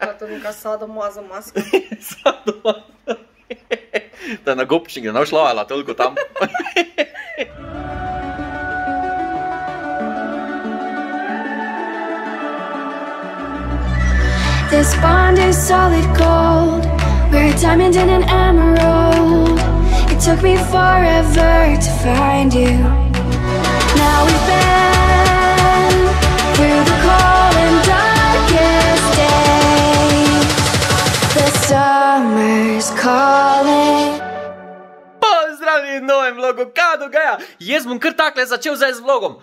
Pa to neka sadomazomaska. Sadomazomaska. Da je na gopčnik ne šla, toliko tam. This bond is solid gold. We're a diamond and an emerald. It took me forever to find you. Now we've been through the cold and darkest days. The summer's calling. Pozdravljeni v novem vlogu, kaj dogaja? Jaz bom kar takle začel zdaj z vlogom.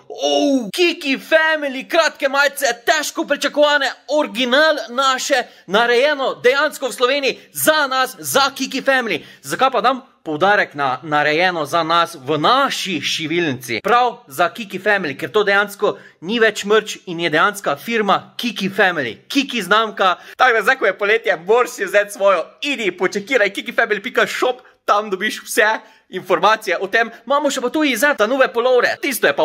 Kiki Family, kratke majice, težko pričakovane, original naše, narejeno dejansko v Sloveniji za nas, za Kiki Family. Zakaj pa dam poudarek na narejeno za nas v naši šivilnici? Prav za Kiki Family, ker to dejansko ni več mrč in je dejanska firma Kiki Family. Kiki znamka. Tako da zdaj, ko je poletje, moraš si vzeti svojo. Idi, počekiraj kikifamily.shop, tam dobiš vse informacije o tem. Imamo še pa tu izeta nove polovre. Tisto je pa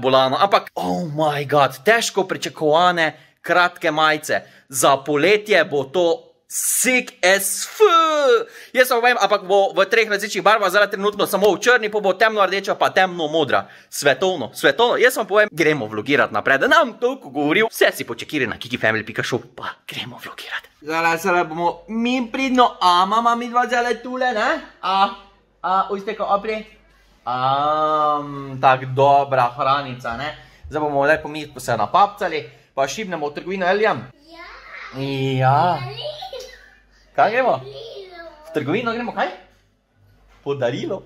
bolano, ampak oh my god, težko pričakovane kratke majice. Za poletje bo to sick as f. Jaz vam povem, ampak bo v treh različnih barvah, zdaj trenutno samo v črni, pa bo temno rdeča, pa temno modra. Svetovno. Jaz vam povem, gremo vlogirati naprej, da nam toliko govoril. Vse si počekiri na kikifamily.shop, pa gremo vlogirati. Zdaj bomo mi pridno, a mama mi dva zdaj tule, ne? Ujsteko opri. Tak dobra hranica, ne? Zdaj bomo lepo mi se napapcali, pa šibnemo v trgovino Elijan. Ja. Kaj gremo? V trgovino gremo kaj? Podarilo.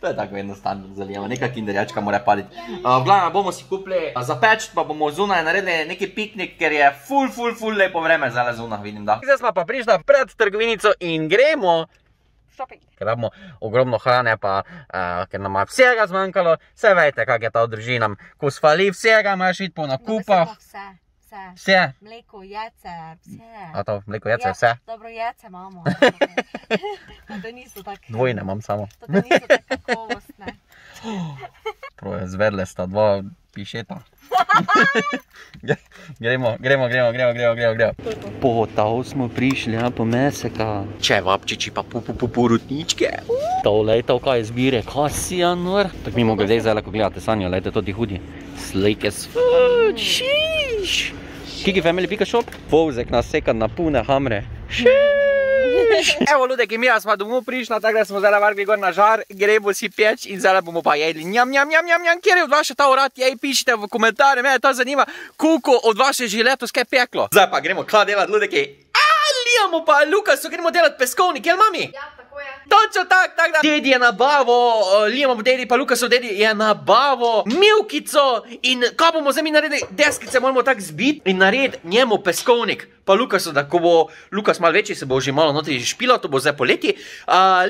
To je tako jednostavno zalijemo, neka kinderjačka mora paliti. V glavnem bomo si kupili za peč, pa bomo zunaj naredili neki piknik, ker je ful lepo vreme, zdaj zunaj vidim, da. Zdaj smo pa prišli pred trgovinico in gremo shopping. Ker imamo ogromno hrane, pa ker nam je vsega zmanjkalo, vse vejte, kak je ta družinam. Ko svali vsega, imaš iti po nakupah. Vse. Mleko, jece, vse. A to, mleko, jece, vse? Dobro, jece imamo. Da niso tako. Dvojne imam samo. Da niso tako kakovostne. Prvo, zvedle sta dva pišeta. Gremo. Po to smo prišli, po meseka. Čevapčiči pa purutničke. To lejte, kaj zbire, kaj si, Anor. Tak mimo glede, zdaj, ko gledate Sanjo, lejte, to ti hudi. Slake as food, šiš. Kikifamily.shop, povzek nasekan na pune hamre. Evo ljudek, mi smo domov prišli, tako da smo zdaj vargli gor na žar, gremo si peč in zdaj bomo pa jedli. Njam, kjer je od vas še ta urad, jej pišite v komentarje, mene to zanima, koliko od vas je že letos kaj peklo. Zdaj pa gremo kaj delati, ljudeki. Lijamo pa Lukasu, gremo delati peskovnik, jel mami? Ja, tako je. Točno tako da. Dedi je nabavo, Lijamo dedi pa Lukasu dedi je nabavo milkico in kaj bomo zdaj mi naredili, deskice moramo tako zbiti in narediti njemu peskovnik. Pa Lukasu, da ko bo Lukas malo večji, se bo že malo notri špila, to bo zdaj poleti.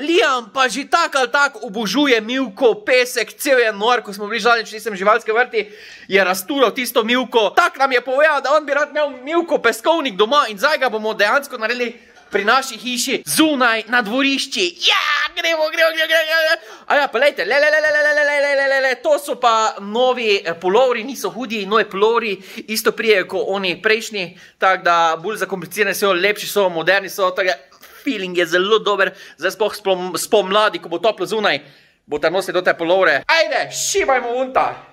Lijam pa že tak ali tak obožuje Milko, pesek, cel je nor, ko smo bili žalnič, nisem živalske vrti, je rastural tisto Milko. Tak nam je povedal, da on bi rad imel Milko peskovnik doma in zdaj ga bomo dejansko naredili pri naši hiši, zunaj, na dvorišči. Ja, gremo. A ja, pa lejte, le, to so pa novi pulovri, niso hudi, nove pulovri, isto prijejo ko oni prejšnji, tako da bolj zakomplicirani so, lepši so, moderni so, tako da feeling je zelo dober, zdaj spomladi, ko bo toplo zunaj, bo tam nosili do te pulovre. Ajde, šibajmo vunta!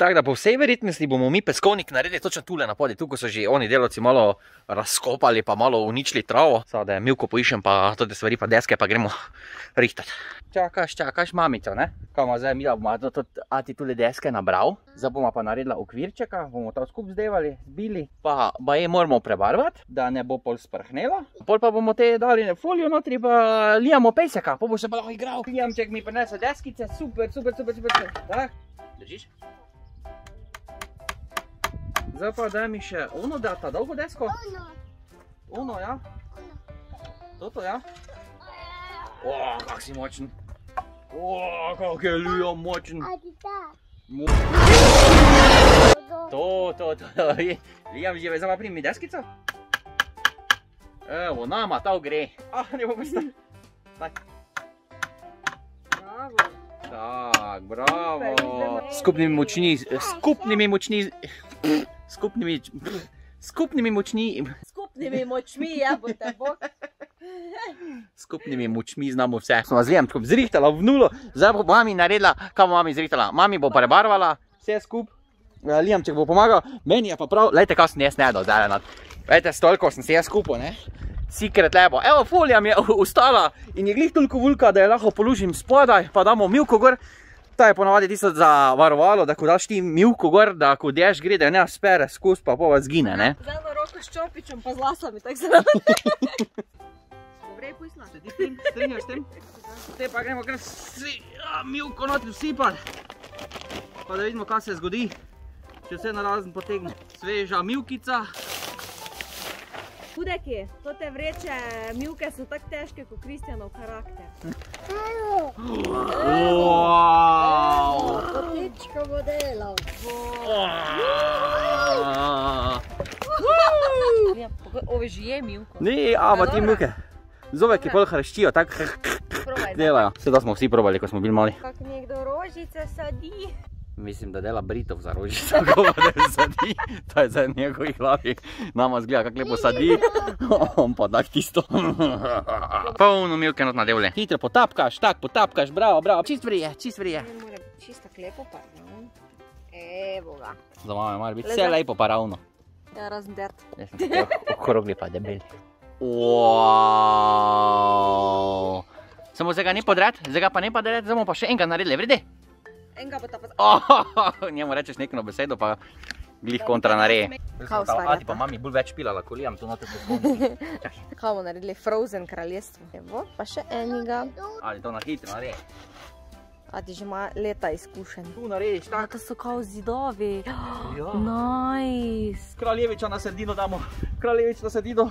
Tako da po vsej verjetnosti bomo mi peskovnik naredili točno tule na podi, tukaj so že oni delavci malo razkopali pa malo uničili travo. Sada da je Milko poišem pa tudi stvari pa deske pa gremo rihtati. Čakaš mamico, ne? Kaj ima zdaj Mila, bomo ati tule deske nabral, zdaj bomo pa naredila okvirčeka, bomo to skup zdevali, zbili, pa je moramo prebarvati, da ne bo pol sprhnela. Pol pa bomo te dali folijo notri pa Lijamo peseka, pa bo še pa lahko igral. Lijamček mi prinese deskice, super. Držiš? Zdaj pa daj mi še ono da, ta dolgo desko? Ono, ja? Toto, ja? O, kak si močen. O, kak je Lija močen. A ti da? To. Lijam žive, zdaj pa primi deskico. Evo, nama, ta gre. Ne bo pristati. Bravo. Tak, bravo. Skupnimi močmi Skupnimi močmi, ja, bo ta bog. Skupnimi močmi znamo vse. Smo vas gledam tako zrihtala v nulo, zdaj bo mami naredila, kaj bo mami zrihtala. Mami bo prebarvala, vse skup. Lijamček bo pomagal, meni je pa prav, lejte, kaj sem jaz nedal zdaj nad. Lejte, stoliko sem se jaz skupil, ne. Sikret lepo. Evo, folija mi je ustala in je glih toliko vulka, da jo lahko polužim spodaj, pa damo milko gor. Ta je ponavadi tisto za varovalo, da ko daš ti milko gor, da ko deš gre, da jo ne spere skozi, pa vas zgine, ne. Zdaj na roko s čopičem, pa z lasami, tako se navede. Dobrej, pojsna. Se ti strinjaš tem? Te pa gremo kar vsi milko notri vsipati. Pa da vidimo, kaj se zgodi, če vse narazen potegne. Sveža milkica. Hudeki, to te vreče milke so tako težke, kot Kristjanov karakter. Kotičko bo delal. Ove že je milko. Ni, ama ti milke. Zove, ki pol hreščijo, tako delajo. Vse da smo vsi probali, ko smo bili mali. Kak nekdo rožice sadi. Mislim, da dela britov za rožico, da sadi, to je zdaj njegovi glavi, nama zgleda kako lepo sadi, on pa tak tisto. Polno milke not nadevlje. Hitro potapkaš, tak potapkaš, bravo, bravo, čist vrije, čist vrije. Moram čist tak lepo pa ravno, evo ga. Za mame mora biti vse lepo pa ravno. Ja, razen dert. Okrogli pa debeli. Samo zdaj ga ne podret, zdaj ga pa ne podret, zdaj bomo pa še enkrat naredili, vredi? Enga bo ta pa... Njemu rečeš nekno besedo, pa glih kontra naredi. A ti pa mami bolj več pilala, ko lijam tu na te pozboni. Kaj bomo naredili? Frozen kraljestvo. Evo, pa še enega. Ali to na hitro naredi. A ti že ima leta izkušen. Tu narediš tako. To so kao zidovi. Nice. Kraljeviča na sredino damo. Kraljevič na sredino.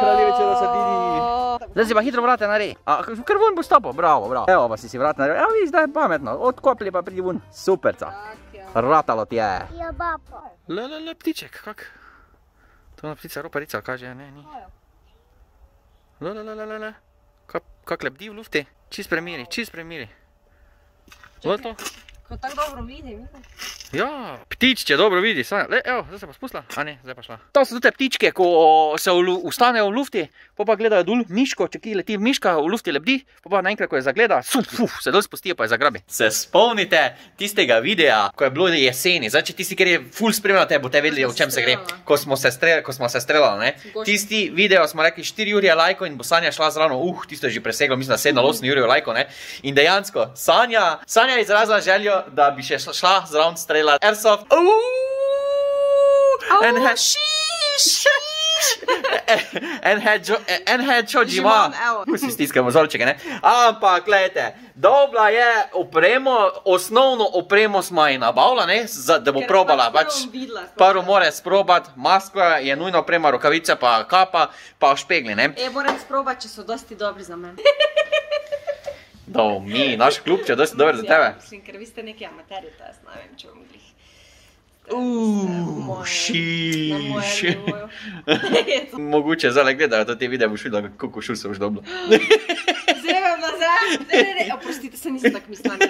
Kraljevič je na sredini. Zdaj si pa hitro vrate naredi, ker vun bo stopil, bravo, bravo. Evo pa si si vrate naredi, evo vidiš, da je pametno, odkopli pa pridi vun, superca. Ratalo ti je. Ja, bapa. Le, ptiček, kak? To je ptica roparica, kaže, ne, ni. Le, kak lebdi v lufti, čist premiri, čist premiri. Vod to? Ko tako dobro vidi, mislim. Ja, ptičče dobro vidi, le, evo, zdaj se pa spustila, a ne, zdaj pa šla. To so tudi ptičke, ko se ustanejo v lufti, pa gledajo dol miško, če ki leti miška, v lufti lebdi, pa naenkrat, ko je zagleda, se dol spustijo pa je zagrabi. Se spomnite tistega videa, ko je bilo jeseni, zdaj, če tisti, ker je ful spremljal te, boste vedeli, v čem se gre, ko smo se streljali, ne. Tisti video smo rekli 4 urje lajko in bo Sanja šla zravno, tisto je že preseglo, mislim, da 7-8 urjev lajko, ne. In dejansko, Sanja je izrazila željo, da bi še šla zravno streljala Airsoft. Enheadshot ima. Vsi stiskamo vzorčeke, ne? Ampak, gledajte, dobila je opremo, osnovno opremo smo ji nabavila, ne? Da bo probala, pač prvo more sprobati, masko je nujno oprema, rokavica pa kapa, pa špegli, ne? Moram sprobati, če so dosti dobri za mene. Dov mi, naš klub, če je dosti dober za tebe. Mislim, ker vi ste neki amateri, to jaz ne vem, če bom glih. Šiš. Mogoče, zdaj gledajo to te videe, boš videla, koliko šur se boš dobila. Zemem nazaj, oprostite, se nisem tako mislila.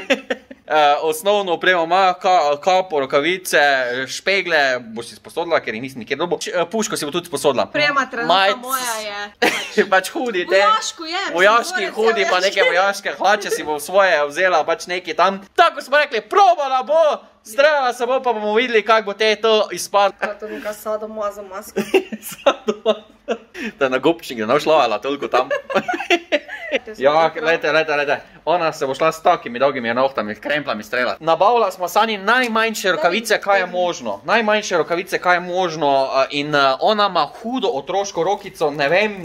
Osnovno opremo ima kapo, rokavice, špegle, boš si sposodila, ker jih nisi nikjer dobil. Puško si bo tudi sposodila. Prema trenutna moja je. Pač hudi te. Vojaško je. Vojaški hudi, pa neke vojaške hlače si bo svoje vzela, pač neki tam. Tako smo rekli, probala bo, streljala se bo, pa bomo videli, kako bo te to izpadlo. To neka sadomaza maska. Sadomaza. Da je na gobčnik, da ne ošlavala toliko tam. Ja, lejte, ona se bo šla s takimi dolgimi enohtami, kremplami streljati. Nabavila smo Sanji najmanjše rokavice, kaj je možno. Najmanjše rokavice, kaj je možno in ona ima hudo otroško rokico, ne vem,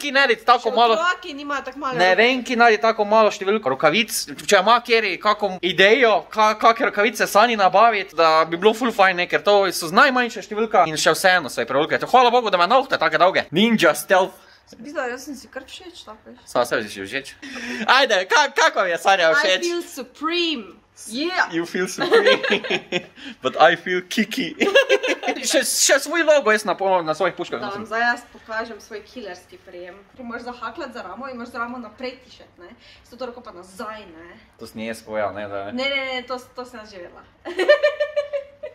ki naredi tako malo... Še otroki nimajo tako malo rokavice. Ne vem, ki naredi tako malo številko rokavic, če ima kjer kako idejo, kakve rokavice Sanji nabaviti, da bi bilo ful fajn, ker to so najmanjše številka in še vseeno so je prevelike. Hvala Bogu, da ima enohte take dolge. Ninja stealth. Videla, jaz sem si kar všeč, tako veš. Sama sebi si všeč. Ajde, kako vam je Sanja všeč? I feel supreme. Yeah. You feel supreme. But I feel Kiki. Še svoj logo jaz napolnil na svojih puškah. Da vam zdaj jaz pokažem svoj killerski prijem. Ti moraš zahakljati za ramo in moraš ramo naprej tišati, ne? S to roko pa nazaj, ne? To si nije spojal, ne? Ne, to sem jaz že vedela.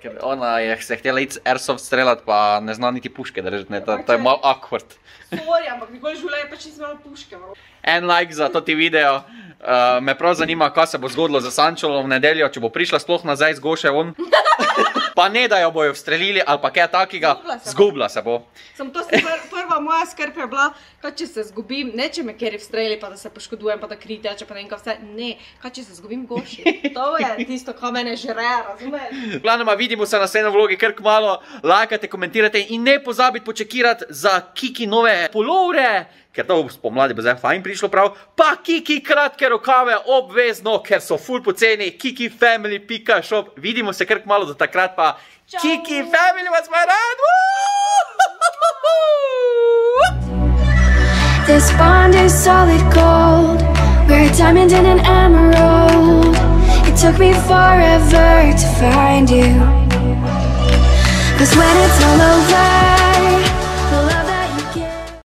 Ker ona je se htjela iti airsoft strelat, pa ne zna niti puške držati, ne, to je malo awkward. Sorry, ampak nikoli življenje pač nisem imela puške. En like za to ti video. Me prav zanima, kaj se bo zgodilo za Sančolo v nedeljo, če bo prišla sploh nazaj z Goše on. Pa ne, da jo bojo vstrelili ali pa kaj takega, zgubla se bo. Samo to prva moja skrb je bila, kaj če se zgubim, ne če me kjer vstreli, pa da se poškodujem, pa da kri teče, pa ne vem kaj vse, ne, kaj če se zgubim Goši. To je tisto, kaj mene žre, razumeš? Planoma vidimo se na sejno vlogi, kar kmalo lajkate, komentirate in ne pozabiti počekirati za Kiki nove polovre, ker to bo spomladi bo zdaj fajn prišlo prav, pa Kiki kratke rokave obvezno, ker so ful poceni, kikifamily.shop, vidimo se kar kmalo, do takrat pa Kiki Family vas ima rad! This bond is solid gold, we're a diamond and an emerald, it took me forever to find you, 'cause when it's all over